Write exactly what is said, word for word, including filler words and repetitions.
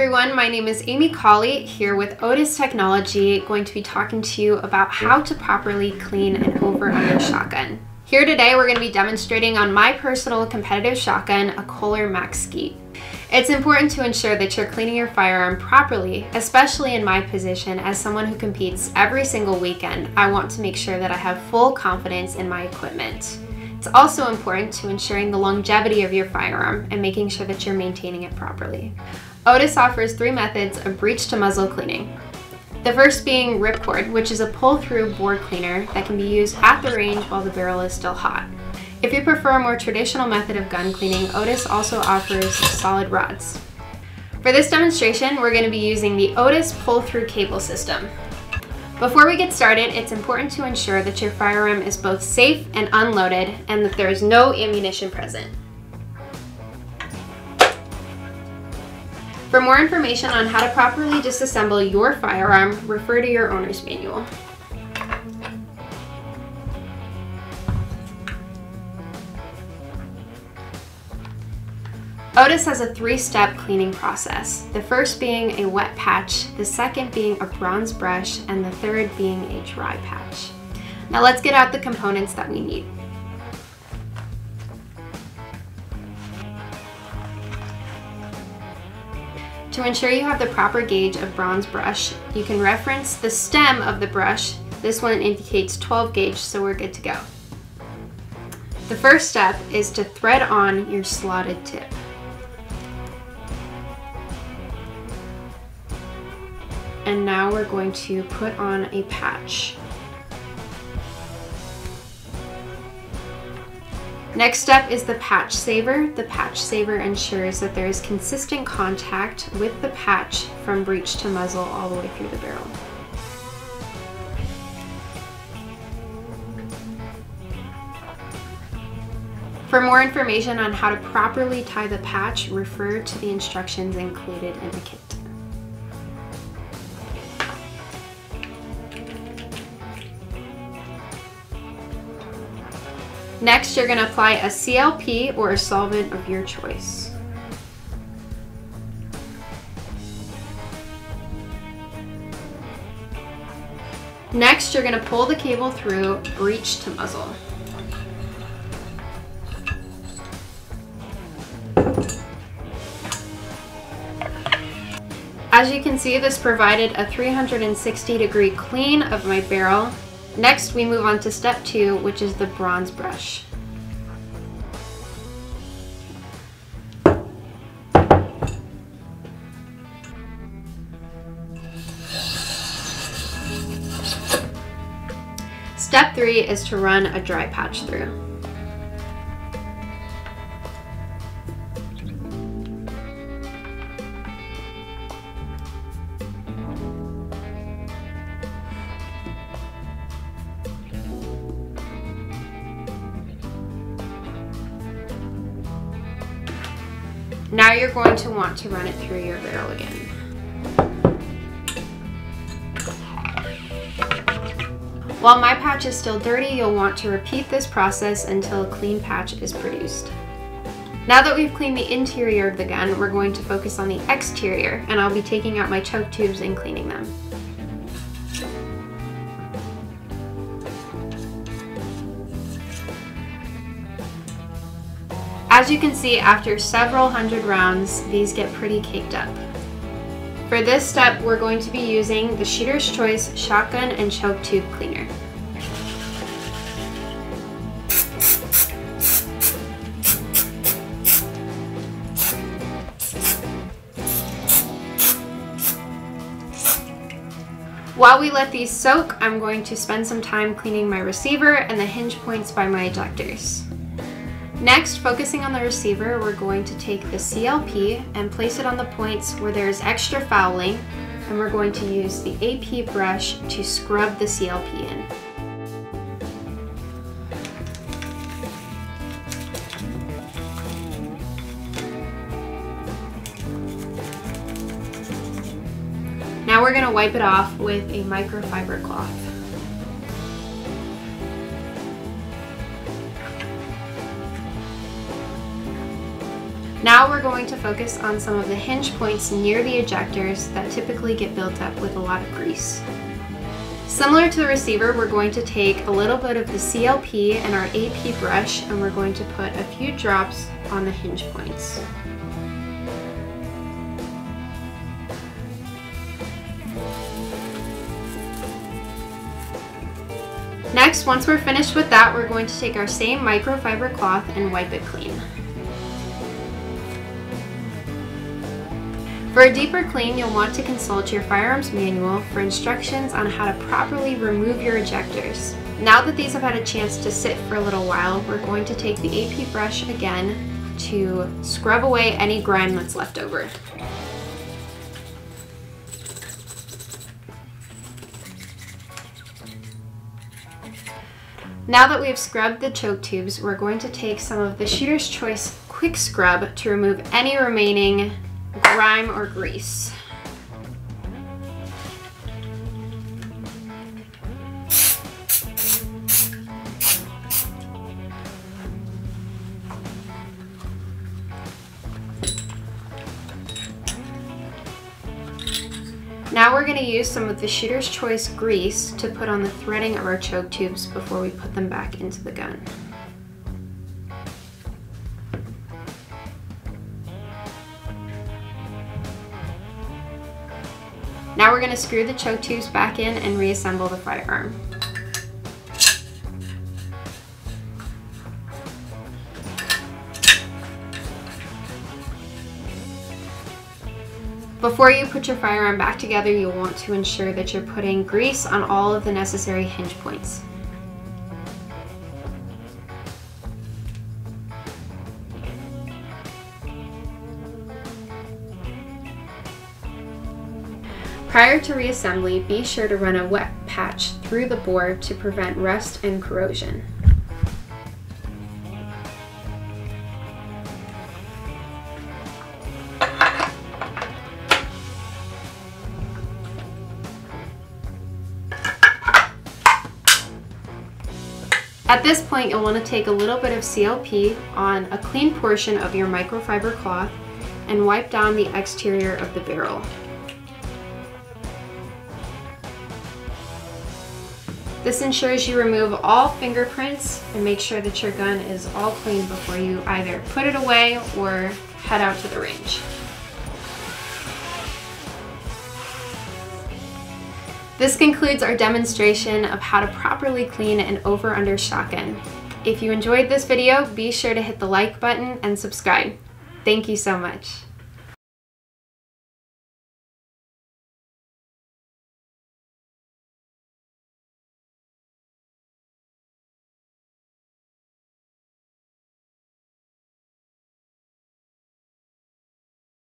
everyone, my name is Amy Cawley here with Otis Technology, going to be talking to you about how to properly clean an over-under shotgun. Here today we're going to be demonstrating on my personal competitive shotgun, a Kolar Max Skeet. It's important to ensure that you're cleaning your firearm properly, especially in my position as someone who competes every single weekend. I want to make sure that I have full confidence in my equipment. It's also important to ensuring the longevity of your firearm and making sure that you're maintaining it properly. Otis offers three methods of breech to muzzle cleaning. The first being Ripcord, which is a pull-through bore cleaner that can be used at the range while the barrel is still hot. If you prefer a more traditional method of gun cleaning, Otis also offers solid rods. For this demonstration, we're going to be using the Otis pull-through cable system. Before we get started, it's important to ensure that your firearm is both safe and unloaded and that there is no ammunition present. For more information on how to properly disassemble your firearm, refer to your owner's manual. Otis has a three-step cleaning process, the first being a wet patch, the second being a bronze brush, and the third being a dry patch. Now let's get out the components that we need. To ensure you have the proper gauge of bronze brush, you can reference the stem of the brush. This one indicates twelve gauge, so we're good to go. The first step is to thread on your slotted tip. And now we're going to put on a patch. Next step is the patch saver. The patch saver ensures that there is consistent contact with the patch from breech to muzzle all the way through the barrel. For more information on how to properly tie the patch, refer to the instructions included in the kit. Next, you're going to apply a C L P or a solvent of your choice. Next, you're going to pull the cable through breech to muzzle. As you can see, this provided a three hundred sixty degree clean of my barrel. Next, we move on to step two, which is the bronze brush. Step three is to run a dry patch through. Now you're going to want to run it through your barrel again. While my patch is still dirty, you'll want to repeat this process until a clean patch is produced. Now that we've cleaned the interior of the gun, we're going to focus on the exterior, and I'll be taking out my choke tubes and cleaning them. As you can see, after several hundred rounds, these get pretty caked up. For this step, we're going to be using the Shooter's Choice Shotgun and Choke Tube Cleaner. While we let these soak, I'm going to spend some time cleaning my receiver and the hinge points by my ejectors. Next, focusing on the receiver, we're going to take the C L P and place it on the points where there is extra fouling, and we're going to use the A P brush to scrub the C L P in. Now we're going to wipe it off with a microfiber cloth. Now we're going to focus on some of the hinge points near the ejectors that typically get built up with a lot of grease. Similar to the receiver, we're going to take a little bit of the C L P and our A P brush, and we're going to put a few drops on the hinge points. Next, once we're finished with that, we're going to take our same microfiber cloth and wipe it clean. For a deeper clean, you'll want to consult your firearms manual for instructions on how to properly remove your ejectors. Now that these have had a chance to sit for a little while, we're going to take the A P brush again to scrub away any grime that's left over. Now that we've scrubbed the choke tubes, we're going to take some of the Shooter's Choice Quick Scrub to remove any remaining grime or grease. Now we're going to use some of the Shooter's Choice grease to put on the threading of our choke tubes before we put them back into the gun. Now we're going to screw the choke tubes back in and reassemble the firearm. Before you put your firearm back together, you'll want to ensure that you're putting grease on all of the necessary hinge points. Prior to reassembly, be sure to run a wet patch through the bore to prevent rust and corrosion. At this point, you'll want to take a little bit of C L P on a clean portion of your microfiber cloth and wipe down the exterior of the barrel. This ensures you remove all fingerprints and make sure that your gun is all clean before you either put it away or head out to the range. This concludes our demonstration of how to properly clean an over-under shotgun. If you enjoyed this video, be sure to hit the like button and subscribe. Thank you so much.